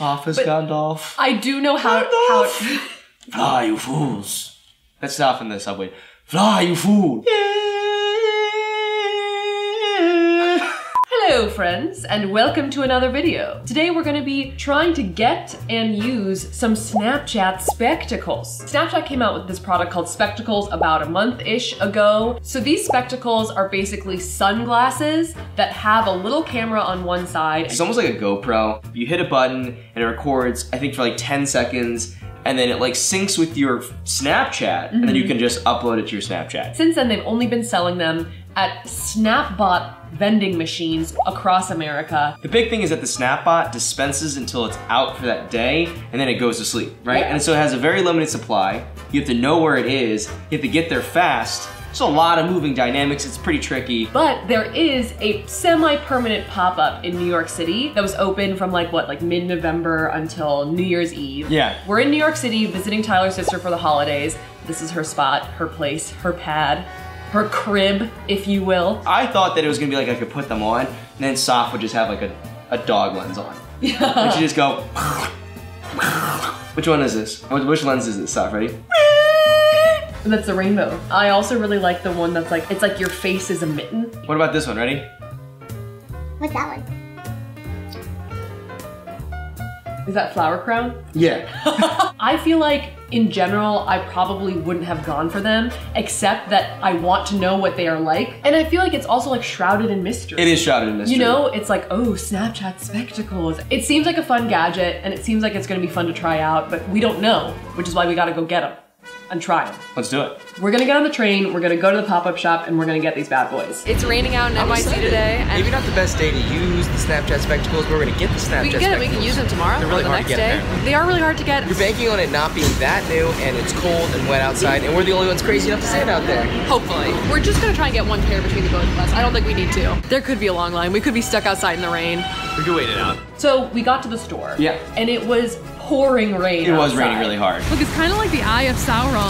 Office but Gandalf. I do know how. Gandalf. Fly, you fools. That's not from the subway. Fly, you fool. Hello friends, and welcome to another video. Today we're gonna be trying to get and use some Snapchat spectacles. Snapchat came out with this product called Spectacles about a month-ish ago. So these spectacles are basically sunglasses that have a little camera on one side. It's almost like a GoPro. You hit a button and it records, I think for like 10 seconds, and then it like syncs with your Snapchat, and then you can just upload it to your Snapchat. Since then, they've only been selling them at Snapbot vending machines across America. The big thing is that the Snapbot dispenses until it's out for that day, and then it goes to sleep, right? Yeah. And so it has a very limited supply. You have to know where it is. You have to get there fast. It's a lot of moving dynamics, it's pretty tricky. But there is a semi-permanent pop-up in New York City that was open from like mid-November until New Year's Eve. Yeah. We're in New York City visiting Tyler's sister for the holidays. This is her spot, her place, her pad, her crib, if you will. I thought that it was gonna be like I could put them on, and then Soph would just have like a dog lens on. Yeah. And she'd just go, which one is this? Which lens is this, Soph, ready? That's the rainbow. I also really like the one that's like, it's like your face is a mitten. What about this one, ready? What's that one? Is that flower crown? Yeah. I feel like in general, I probably wouldn't have gone for them, except that I want to know what they are like. And I feel like it's also like shrouded in mystery. It is shrouded in mystery. You know, it's like, oh, Snapchat spectacles. It seems like a fun gadget and it seems like it's gonna be fun to try out, but we don't know, which is why we gotta go get them and try them. Let's do it. We're gonna get on the train, we're gonna go to the pop-up shop, and we're gonna get these bad boys. It's raining out in NYC today. And maybe not the best day to use the Snapchat spectacles, but we're gonna get the Snapchat spectacles. We can use them tomorrow. They're really hard to get. They are really hard to get. You're banking on it not being that new, and it's cold and wet outside, and we're the only ones crazy enough to say it out there. Hopefully. We're just gonna try and get one pair between the both of us. I don't think we need two. There could be a long line. We could be stuck outside in the rain. We could wait it out. So we got to the store. Yeah. And it was pouring rain. It was raining really hard. Look, it's kind of like the Eye of Sauron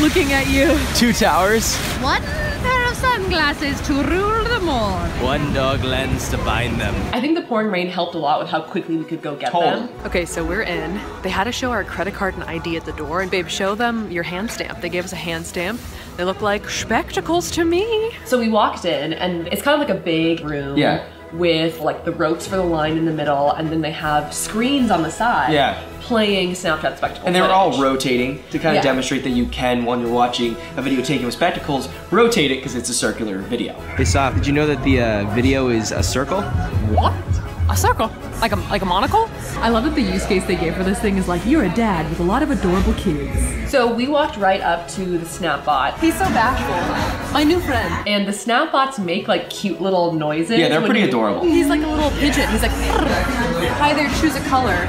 looking at you. Two towers. One pair of sunglasses to rule them all. One dog lens to bind them. I think the pouring rain helped a lot with how quickly we could go get them. Okay, so we're in. They had to show our credit card and ID at the door. And babe, show them your hand stamp. They gave us a hand stamp. They look like spectacles to me. So we walked in, and it's kind of like a big room. Yeah. With like the ropes for the line in the middle, and then they have screens on the side playing Snapchat spectacles. And they were all rotating to kind of demonstrate that you can, when you're watching a video taken with spectacles, rotate it because it's a circular video. Hey Soph, did you know that the video is a circle? What? A circle? Like a monocle? I love that the use case they gave for this thing is like, you're a dad with a lot of adorable kids. So we walked right up to the Snapbot. He's so bashful. My new friend. And the Snapbots make like cute little noises. Yeah, they're pretty adorable. He's like a little pigeon. He's like, hi there, choose a color.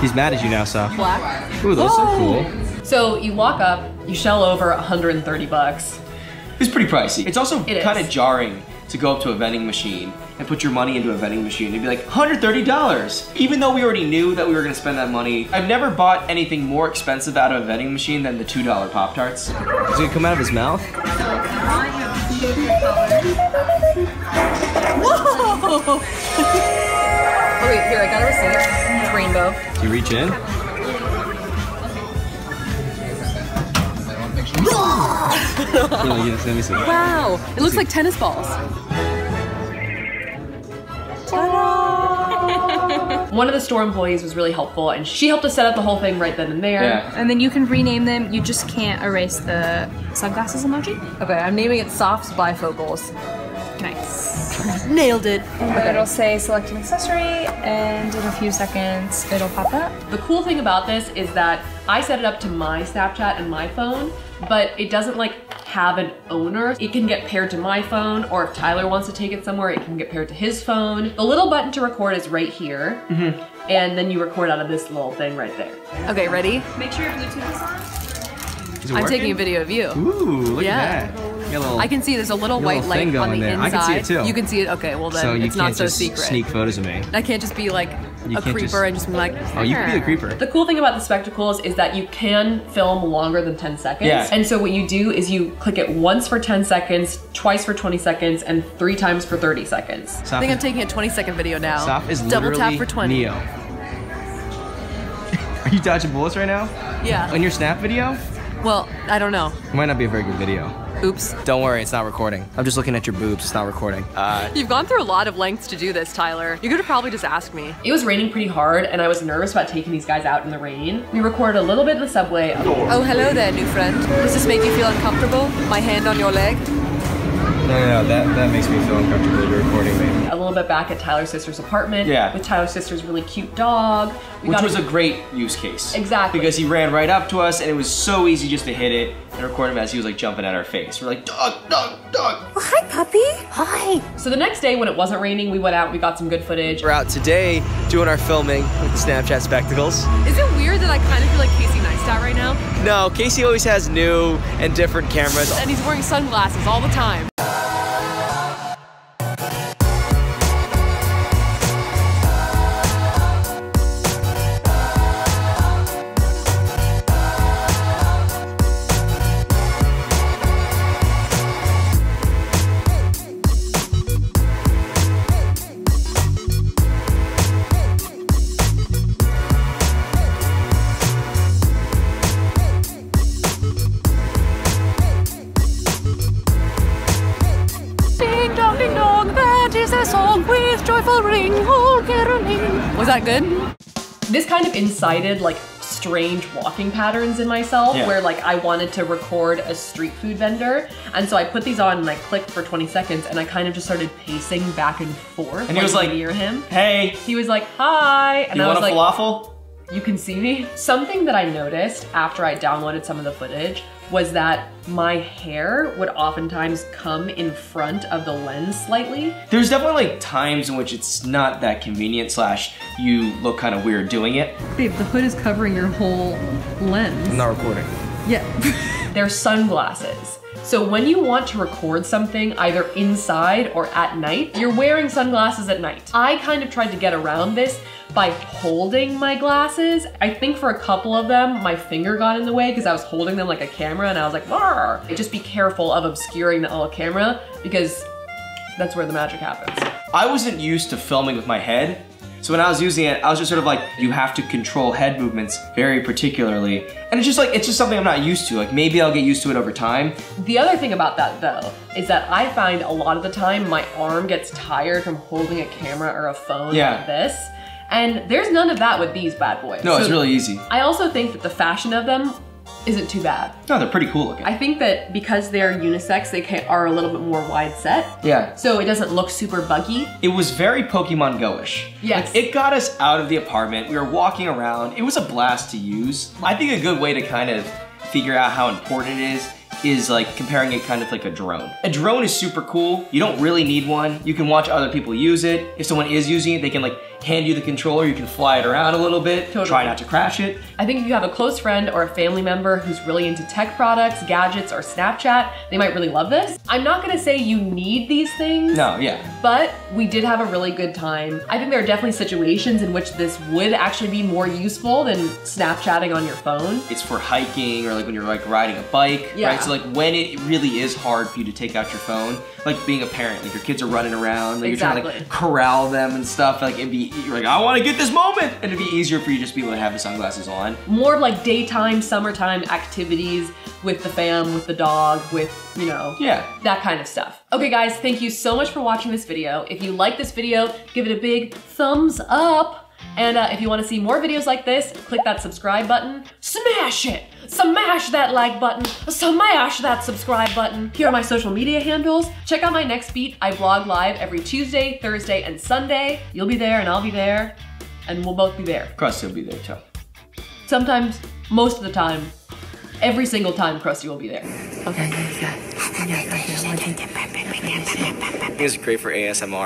He's mad at you now, so. Black. Ooh, those are cool. So you walk up, you shell over 130 bucks. It's pretty pricey. It's also kind of jarring to go up to a vending machine and put your money into a vending machine and be like, $130, even though we already knew that we were gonna spend that money. I've never bought anything more expensive out of a vending machine than the $2 Pop-Tarts. Is it gonna come out of his mouth? Whoa! Oh wait, here, I got a receipt. Rainbow. Do you reach in? Wow, it looks like tennis balls. One of the store employees was really helpful, and she helped us set up the whole thing right then and there. Yeah. And then you can rename them, you just can't erase the sunglasses emoji. Okay, I'm naming it Soph's Bifocals. Nice. Nailed it. Okay. It'll say select an accessory, and in a few seconds, it'll pop up. The cool thing about this is that I set it up to my Snapchat and my phone, but it doesn't like have an owner. It can get paired to my phone, or if Tyler wants to take it somewhere, it can get paired to his phone. The little button to record is right here, and then you record out of this little thing right there. Okay, ready? Make sure your Bluetooth is on. Is it working? Taking a video of you. Ooh, look at that. Little, I can see there's a little white light on the inside. I can see it too. You can see it? Okay, well then so it's not so secret. So you can't just sneak photos of me. I can't just be like a creeper and just be like, oh, you can be a creeper. The cool thing about the spectacles is that you can film longer than 10 seconds. Yeah. And so what you do is you click it once for 10 seconds, twice for 20 seconds, and 3 times for 30 seconds. Soph, I think I'm taking a 20-second video now. Soph is double tap for 20. Neo. Are you dodging bullets right now? Yeah. On your Snap video? Well, I don't know. It might not be a very good video. Oops. Don't worry, it's not recording. I'm just looking at your boobs, it's not recording. You've gone through a lot of lengths to do this, Tyler. You could have probably just asked me. It was raining pretty hard, and I was nervous about taking these guys out in the rain. We recorded a little bit in the subway. Oh, hello there, new friend. Does this make you feel uncomfortable? My hand on your leg? No, that makes me feel uncomfortable that you're recording me. A little bit back at Tyler's sister's apartment. Yeah. With Tyler's sister's really cute dog. Which was a great use case. Exactly. Because he ran right up to us and it was so easy just to hit it and record him as he was like jumping at our face. We're like, dog, dog, dog. Oh, hi, puppy. Hi. So the next day when it wasn't raining, we went out, we got some good footage. We're out today doing our filming with the Snapchat Spectacles. Is it weird that I kind of feel like Casey Neistat right now? No, Casey always has new and different cameras. And he's wearing sunglasses all the time. Was that good? This kind of incited like strange walking patterns in myself, yeah. Where like I wanted to record a street food vendor, and so I put these on and I clicked for 20 seconds and I kind of just started pacing back and forth. And he was like, near him. Hey. He was like, hi. And I was like, you want a falafel? You can see me. Something that I noticed after I downloaded some of the footage was that my hair would oftentimes come in front of the lens slightly. There's definitely like times in which it's not that convenient slash you look kind of weird doing it. Babe, the hood is covering your whole lens. I'm not recording. Yeah. They're sunglasses. So when you want to record something either inside or at night, you're wearing sunglasses at night. I kind of tried to get around this by holding my glasses. I think for a couple of them, my finger got in the way because I was holding them like a camera and I was like, "Marr!" Just be careful of obscuring the little camera because that's where the magic happens. I wasn't used to filming with my head. So when I was using it, I was just sort of like, you have to control head movements very particularly. And it's just like, it's just something I'm not used to. Like maybe I'll get used to it over time. The other thing about that though, is that I find a lot of the time my arm gets tired from holding a camera or a phone like this. And there's none of that with these bad boys. No, so it's really easy. I also think that the fashion of them isn't too bad. No, they're pretty cool looking. I think that because they're unisex, they are a little bit more wide set. Yeah. So it doesn't look super buggy. It was very Pokemon Go-ish. Yes. Like, it got us out of the apartment. We were walking around. It was a blast to use. I think a good way to kind of figure out how important it is like comparing it kind of like a drone. A drone is super cool. You don't really need one. You can watch other people use it. If someone is using it, they can like hand you the controller, you can fly it around a little bit, totally. Try not to crash it. I think if you have a close friend or a family member who's really into tech products, gadgets, or Snapchat, they might really love this. I'm not gonna say you need these things. No, yeah. But we did have a really good time. I think there are definitely situations in which this would actually be more useful than Snapchatting on your phone. It's for hiking or like when you're like riding a bike, yeah. Right? So like when it really is hard for you to take out your phone, like being a parent, like your kids are running around, like exactly. You're trying to like corral them and stuff, like it'd be you're like, I want to get this moment. And it'd be easier for you just to be able to have the sunglasses on. More like daytime, summertime activities with the fam, with the dog, with, you know, yeah, that kind of stuff. Okay guys, thank you so much for watching this video. If you like this video, give it a big thumbs up. And if you want to see more videos like this, click that subscribe button, smash it, smash that like button, smash that subscribe button. Here are my social media handles. Check out my Nextbeat. I vlog live every Tuesday, Thursday, and Sunday. You'll be there and I'll be there and we'll both be there. Krusty will be there too. Sometimes, most of the time, every single time Krusty will be there. Okay, yeah. This is great for ASMR.